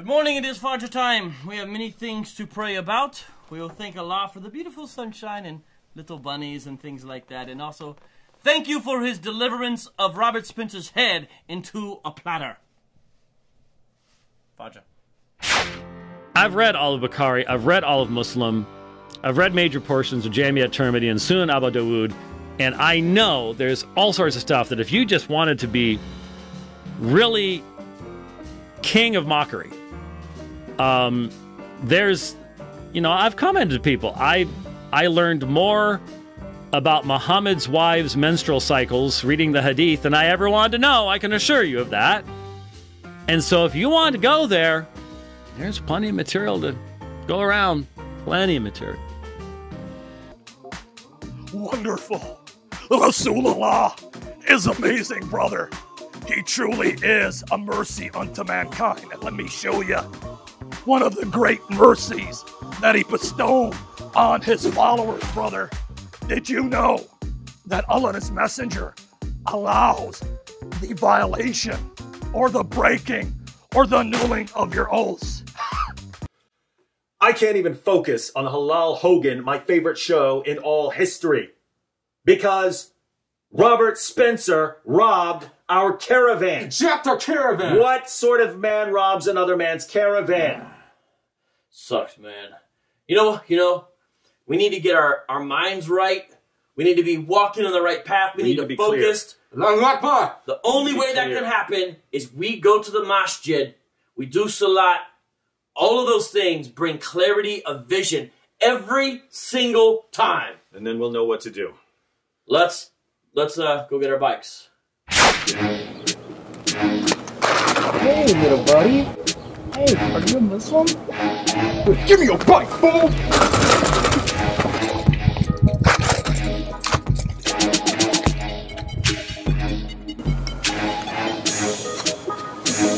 Good morning, it is Fajr time. We have many things to pray about. We will thank Allah for the beautiful sunshine and little bunnies and things like that. And also, thank you for his deliverance of Robert Spencer's head into a platter. Fajr. I've read all of Bukhari. I've read all of Muslim. I've read major portions of Jamiat, Tirmidhi, and Sunan Abu Dawood. And I know there's all sorts of stuff that if you just wanted to be really king of mockery, there's, you know, I've commented to people, I learned more about Muhammad's wives' menstrual cycles reading the hadith than I ever wanted to know. I can assure you of that. And so if you want to go there, there's plenty of material to go around. Plenty of material. Wonderful. Rasulullah is amazing, brother. He truly is a mercy unto mankind. And let me show you one of the great mercies that he bestowed on his followers, brother. Did you know that Allah and his messenger allows the violation or the breaking or the annulling of your oaths? I can't even focus on Halal Hogan, my favorite show in all history, because Robert Spencer robbed our caravan. Eject our caravan. What sort of man robs another man's caravan? Sucks, man. You know, we need to get our minds right. We need to be walking on the right path. We need to be focused. The only way that can happen is we go to the masjid, we do salat. All of those things bring clarity of vision every single time. And then we'll know what to do. Let's go get our bikes. Hey, little buddy. Hey, are you a Muslim? Give me your bike, fool!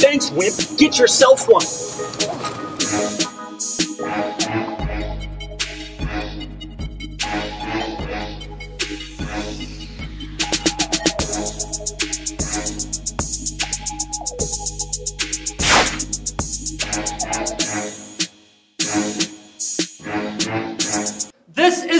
Thanks, Whip. Get yourself one.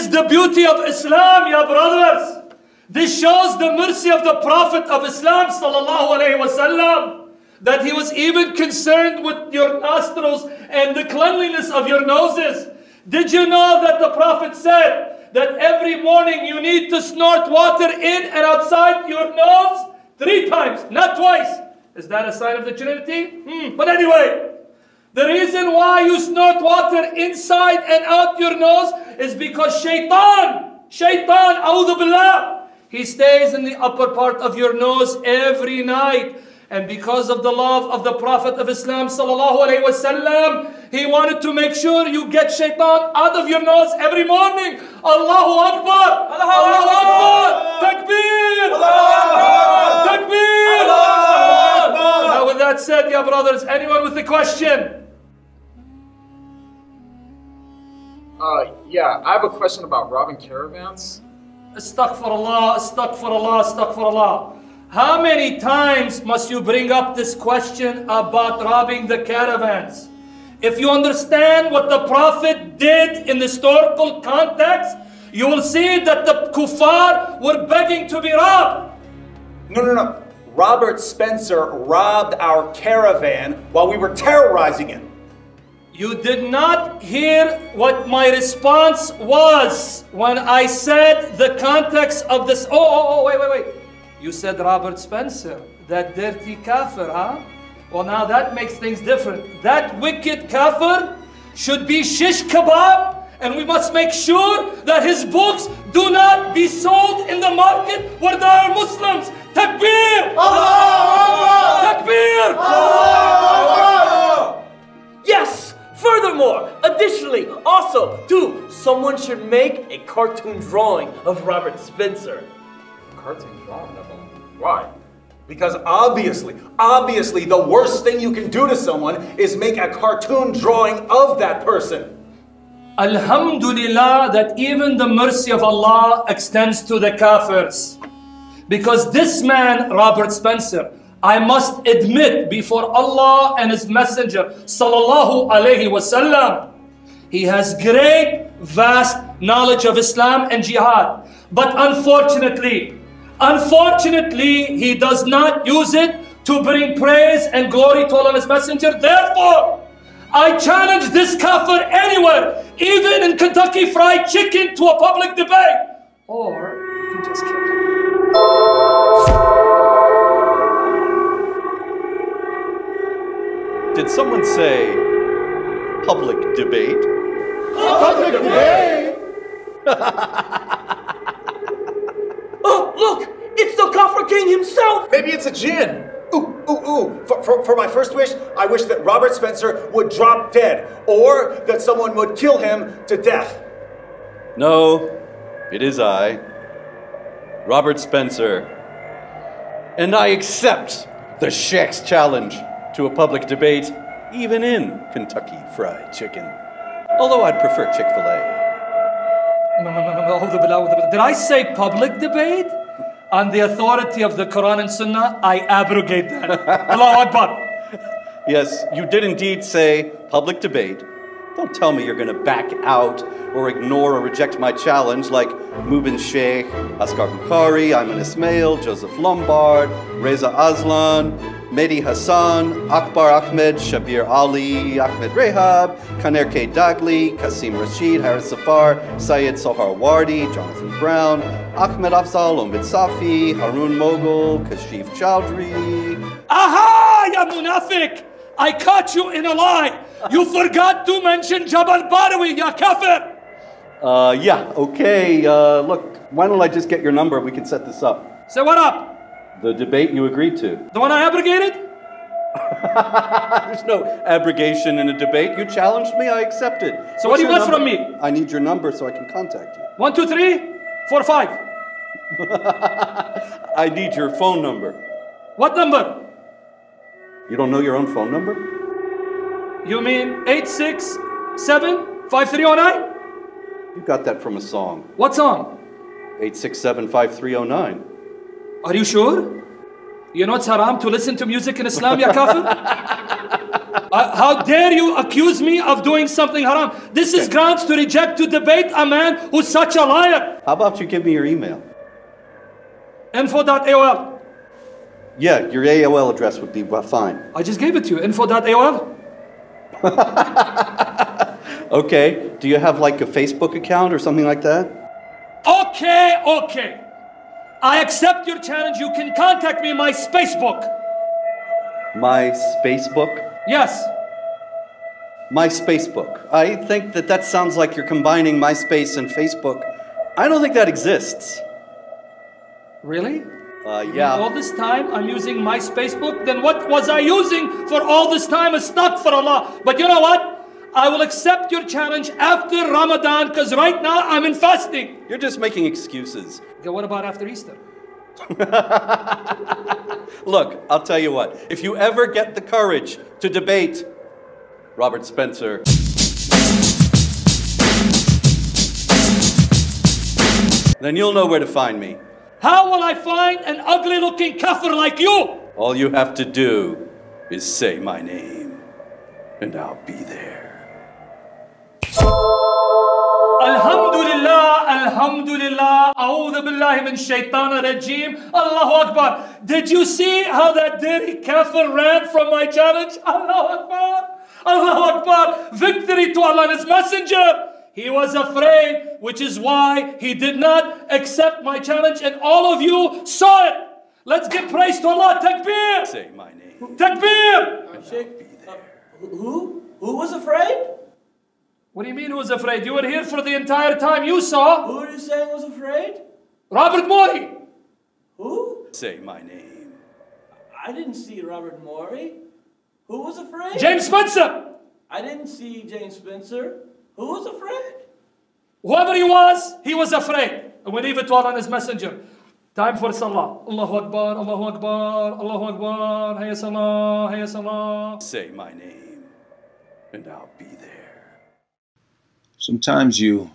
The beauty of Islam, ya brothers. This shows the mercy of the Prophet of Islam, Sallallahu Alaihi Wasallam, that he was even concerned with your nostrils and the cleanliness of your noses. Did you know that the Prophet said that every morning you need to snort water in and outside your nose 3 times, not twice? Is that a sign of the Trinity? But anyway, the reason why you snort water inside and out your nose is because Shaitan, A'udhu Billah, he stays in the upper part of your nose every night. And because of the love of the Prophet of Islam, Sallallahu Alaihi Wasallam, he wanted to make sure you get Shaitan out of your nose every morning. Allahu Akbar! Allahu Akbar! Takbir! Allahu Akbar! Takbir! Allahu Akbar! Now with that said, ya brothers, anyone with a question? Yeah, I have a question about robbing caravans. Astaghfirullah, astaghfirullah, astaghfirullah. How many times must you bring up this question about robbing the caravans? If you understand what the Prophet did in the historical context, you will see that the kuffar were begging to be robbed. No. Robert Spencer robbed our caravan while we were terrorizing it. You did not hear what my response was when I said the context of this. Wait. You said Robert Spencer, that dirty kafir, huh? Well, now that makes things different. That wicked kafir should be shish kebab, and we must make sure that his books do not be sold in the market where there are Muslims. Takbir! Allah! Takbir! Allah! Yes! Furthermore, additionally, also, too, someone should make a cartoon drawing of Robert Spencer. A cartoon drawing of him? Why? Because obviously, the worst thing you can do to someone is make a cartoon drawing of that person. Alhamdulillah, that even the mercy of Allah extends to the kafirs. Because this man, Robert Spencer, I must admit before Allah and His Messenger, Sallallahu Alaihi Wasallam, he has great, vast knowledge of Islam and jihad. But unfortunately, he does not use it to bring praise and glory to Allah and His Messenger. Therefore, I challenge this kafir anywhere, even in Kentucky Fried Chicken, to a public debate. Or you can just kill him. Did someone say public debate? Public debate! Oh, look! It's the Kafir King himself! Maybe it's a jinn! For my first wish, I wish that Robert Spencer would drop dead, or that someone would kill him to death. No, it is I, Robert Spencer, and I accept the Sheikh's challenge to a public debate, even in Kentucky Fried Chicken. Although I'd prefer Chick-fil-A. No. Did I say public debate? On the authority of the Quran and Sunnah, I abrogate that. Allahu Akbar. Yes, you did indeed say public debate. Don't tell me you're going to back out or ignore or reject my challenge like Mubin Sheikh, Asghar Bukhari, Ayman Ismail, Joseph Lombard, Reza Aslan, Mehdi Hassan, Akbar Ahmed, Shabir Ali, Ahmed Rehab, Caner K. Dagli, Kasim Rashid, Harris Zafar, Sayed Sohar Wardi, Jonathan Brown, Ahmed Afzal, Omid Safi, Harun Mogul, Kashif Chowdhury. Aha, ya munafiq! I caught you in a lie! You forgot to mention Jabal Barawi, ya kafir! Look, why don't I just get your number? We can set this up. Say what up? The debate you agreed to. The one I abrogated? There's no abrogation in a debate. You challenged me, I accepted. So what do you want from me? I need your number so I can contact you. 1, 2, 3, 4, 5. I need your phone number. What number? You don't know your own phone number? You mean 867-5309? You got that from a song. What song? 867-5309. Are you sure? You know it's haram to listen to music in Islam, ya kafir? How dare you accuse me of doing something haram? This is grounds to reject, to debate a man who's such a liar. How about you give me your email? Info.aol. Yeah, your AOL address would be fine. I just gave it to you, info.aol. Okay, do you have like a Facebook account or something like that? Okay. I accept your challenge. You can contact me in my Spacebook. My Spacebook? Yes. My Spacebook. I think that sounds like you're combining MySpace and Facebook. I don't think that exists. Really? Yeah. All this time I'm using my Spacebook? Then what was I using for all this time? It's not for Allah. But you know what? I will accept your challenge after Ramadan, because right now I'm in fasting. You're just making excuses. Okay, what about after Easter? Look, I'll tell you what. If you ever get the courage to debate Robert Spencer... then you'll know where to find me. How will I find an ugly-looking kafir like you? All you have to do is say my name, and I'll be there. Alhamdulillah, A'udhu Billahi Min Shaitan Rajim, Allahu Akbar. Did you see how that dirty kafir ran from my challenge? Allahu Akbar, victory to Allah and His Messenger. He was afraid, which is why he did not accept my challenge, and all of you saw it. Let's give praise to Allah. Takbir. Say my name. Takbir. Sheikh, who was afraid? What do you mean who was afraid? You were here for the entire time. You saw. Who are you saying was afraid? Robert Morey. Who? Say my name. I didn't see Robert Morey. Who was afraid? James Spencer. I didn't see James Spencer. Who was afraid? Whoever he was afraid. And we leave it to Allah and His Messenger. Time for Salah. Allahu Akbar, Allahu Akbar, Allahu Akbar. Hayya Salah, Hayya Salah. Say my name, and I'll be there. Sometimes you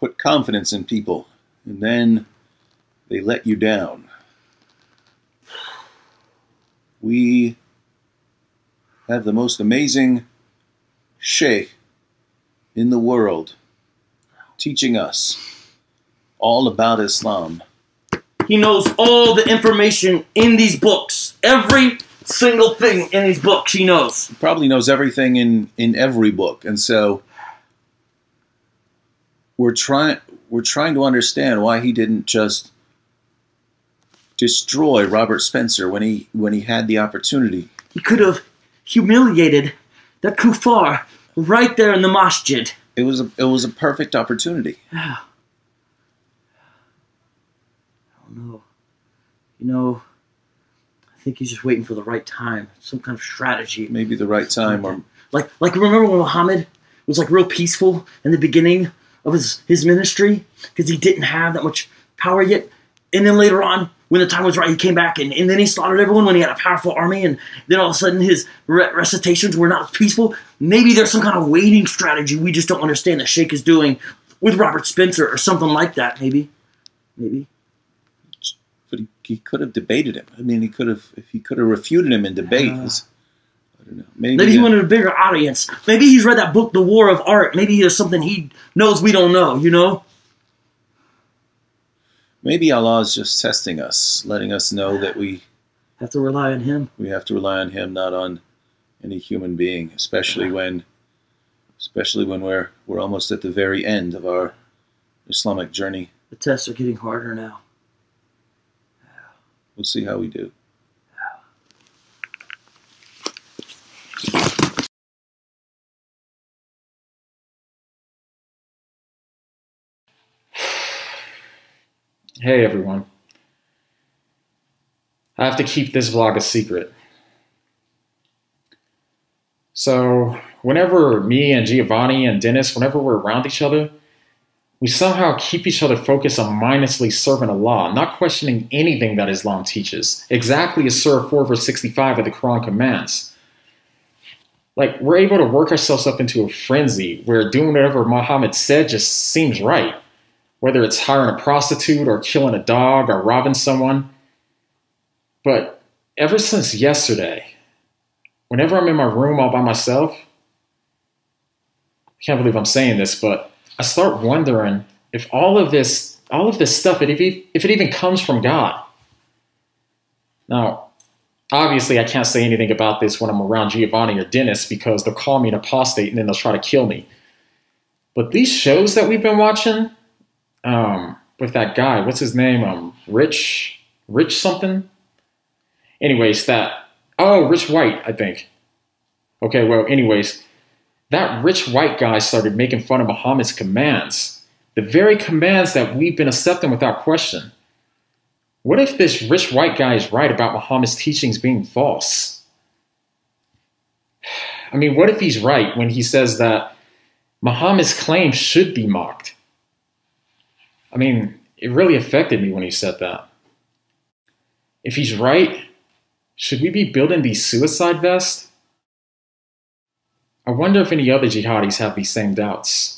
put confidence in people, and then they let you down. we have the most amazing sheikh in the world teaching us all about Islam. He knows all the information in these books. Every single thing in these books he knows. He probably knows everything in every book. And so we're trying to understand why he didn't just destroy Robert Spencer when he had the opportunity. He could have humiliated the kuffar right there in the masjid. It was a perfect opportunity. I don't know. You know, I think he's just waiting for the right time. Some kind of strategy. Maybe the right time, or like remember when Muhammad was like real peaceful in the beginning of his ministry because he didn't have that much power yet, and then later on, when the time was right, he came back, and then he slaughtered everyone when he had a powerful army, and then all of a sudden his recitations were not peaceful. Maybe there's some kind of waiting strategy we just don't understand that Sheikh is doing with Robert Spencer or something like that, maybe. Maybe. But he could have debated him. I mean, he could have refuted him in debates. I don't know. Maybe he wanted a bigger audience. Maybe he's read that book, The War of Art. Maybe there's something he knows we don't know, you know? Maybe Allah is just testing us, letting us know that we have to rely on Him. We have to rely on Him, not on any human being, especially when we're almost at the very end of our Islamic journey. The tests are getting harder now. We'll see how we do. Hey everyone, I have to keep this vlog a secret. So whenever me and Giovanni and Dennis, whenever we're around each other, we somehow keep each other focused on mindlessly serving Allah, not questioning anything that Islam teaches, exactly as Surah 4 verse 65 of the Quran commands. Like, we're able to work ourselves up into a frenzy where doing whatever Muhammad said just seems right. Whether it's hiring a prostitute or killing a dog or robbing someone. But ever since yesterday, whenever I'm in my room all by myself, I can't believe I'm saying this, but I start wondering if all of this stuff, if it even comes from God. Now, obviously I can't say anything about this when I'm around Giovanni or Dennis because they'll call me an apostate and then they'll try to kill me. But these shows that we've been watching, with that guy, what's his name? Rich something? Anyways, Rich White, I think. Okay, well, anyways, that Rich White guy started making fun of Muhammad's commands. The very commands that we've been accepting without question. What if this Rich White guy is right about Muhammad's teachings being false? I mean, what if he's right when he says that Muhammad's claims should be mocked? I mean, it really affected me when he said that. If he's right, should we be building these suicide vests? I wonder if any other jihadis have these same doubts.